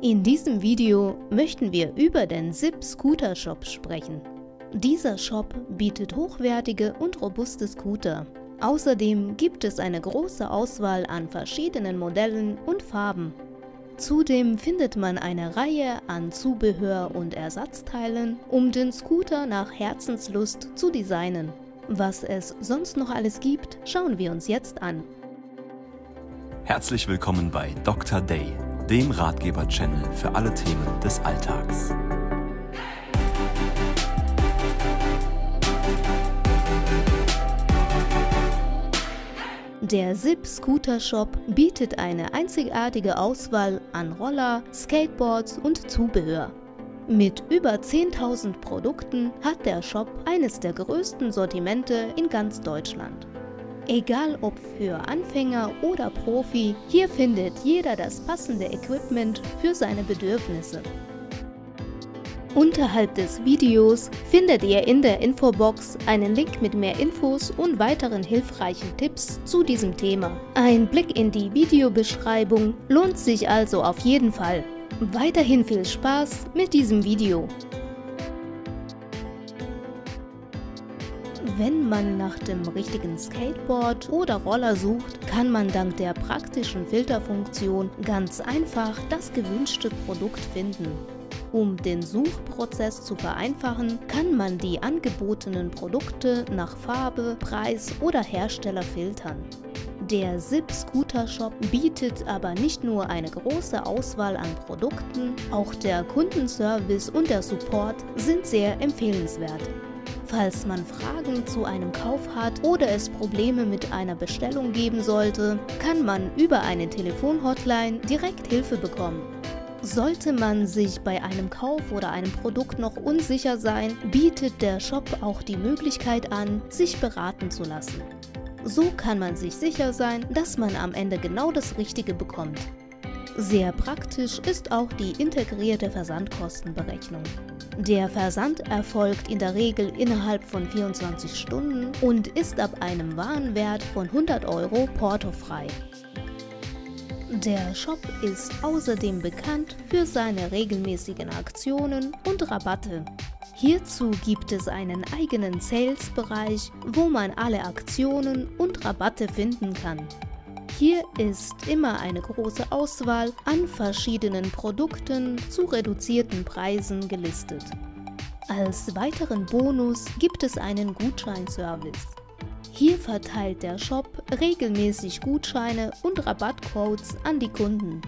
In diesem Video möchten wir über den SIP Scootershop sprechen. Dieser Shop bietet hochwertige und robuste Scooter. Außerdem gibt es eine große Auswahl an verschiedenen Modellen und Farben. Zudem findet man eine Reihe an Zubehör und Ersatzteilen, um den Scooter nach Herzenslust zu designen. Was es sonst noch alles gibt, schauen wir uns jetzt an. Herzlich willkommen bei Dr. Day, dem Ratgeber-Channel für alle Themen des Alltags. Der SIP Scootershop bietet eine einzigartige Auswahl an Roller, Skateboards und Zubehör. Mit über 10.000 Produkten hat der Shop eines der größten Sortimente in ganz Deutschland. Egal ob für Anfänger oder Profi, hier findet jeder das passende Equipment für seine Bedürfnisse. Unterhalb des Videos findet ihr in der Infobox einen Link mit mehr Infos und weiteren hilfreichen Tipps zu diesem Thema. Ein Blick in die Videobeschreibung lohnt sich also auf jeden Fall. Weiterhin viel Spaß mit diesem Video! Wenn man nach dem richtigen Skateboard oder Roller sucht, kann man dank der praktischen Filterfunktion ganz einfach das gewünschte Produkt finden. Um den Suchprozess zu vereinfachen, kann man die angebotenen Produkte nach Farbe, Preis oder Hersteller filtern. Der SIP Scootershop bietet aber nicht nur eine große Auswahl an Produkten, auch der Kundenservice und der Support sind sehr empfehlenswert. Falls man Fragen zu einem Kauf hat oder es Probleme mit einer Bestellung geben sollte, kann man über eine Telefonhotline direkt Hilfe bekommen. Sollte man sich bei einem Kauf oder einem Produkt noch unsicher sein, bietet der Shop auch die Möglichkeit an, sich beraten zu lassen. So kann man sich sicher sein, dass man am Ende genau das Richtige bekommt. Sehr praktisch ist auch die integrierte Versandkostenberechnung. Der Versand erfolgt in der Regel innerhalb von 24 Stunden und ist ab einem Warenwert von 100 € portofrei. Der Shop ist außerdem bekannt für seine regelmäßigen Aktionen und Rabatte. Hierzu gibt es einen eigenen Sales-Bereich, wo man alle Aktionen und Rabatte finden kann. Hier ist immer eine große Auswahl an verschiedenen Produkten zu reduzierten Preisen gelistet. Als weiteren Bonus gibt es einen Gutscheinservice. Hier verteilt der Shop regelmäßig Gutscheine und Rabattcodes an die Kunden.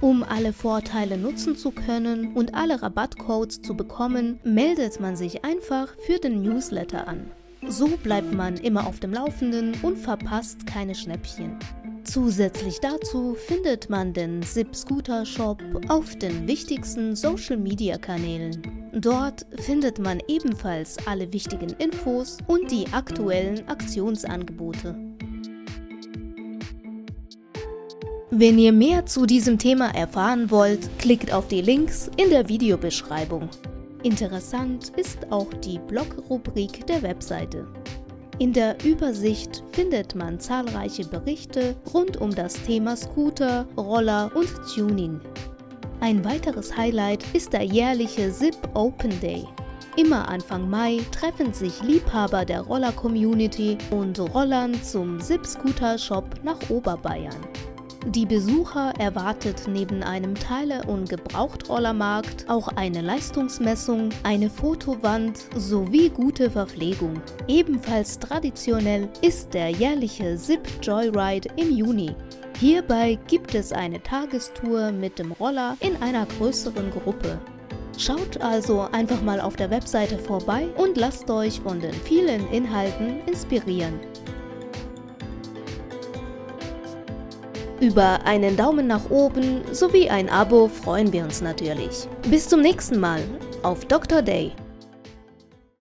Um alle Vorteile nutzen zu können und alle Rabattcodes zu bekommen, meldet man sich einfach für den Newsletter an. So bleibt man immer auf dem Laufenden und verpasst keine Schnäppchen. Zusätzlich dazu findet man den SIP Scootershop auf den wichtigsten Social-Media-Kanälen. Dort findet man ebenfalls alle wichtigen Infos und die aktuellen Aktionsangebote. Wenn ihr mehr zu diesem Thema erfahren wollt, klickt auf die Links in der Videobeschreibung. Interessant ist auch die Blog-Rubrik der Webseite. In der Übersicht findet man zahlreiche Berichte rund um das Thema Scooter, Roller und Tuning. Ein weiteres Highlight ist der jährliche SIP Open Day. Immer Anfang Mai treffen sich Liebhaber der Roller-Community und Rollern zum SIP Scootershop nach Oberbayern. Die Besucher erwartet neben einem Teile- und Gebrauchtrollermarkt auch eine Leistungsmessung, eine Fotowand sowie gute Verpflegung. Ebenfalls traditionell ist der jährliche SIP Joyride im Juni. Hierbei gibt es eine Tagestour mit dem Roller in einer größeren Gruppe. Schaut also einfach mal auf der Webseite vorbei und lasst euch von den vielen Inhalten inspirieren. Über einen Daumen nach oben sowie ein Abo freuen wir uns natürlich. Bis zum nächsten Mal auf Dr. Day.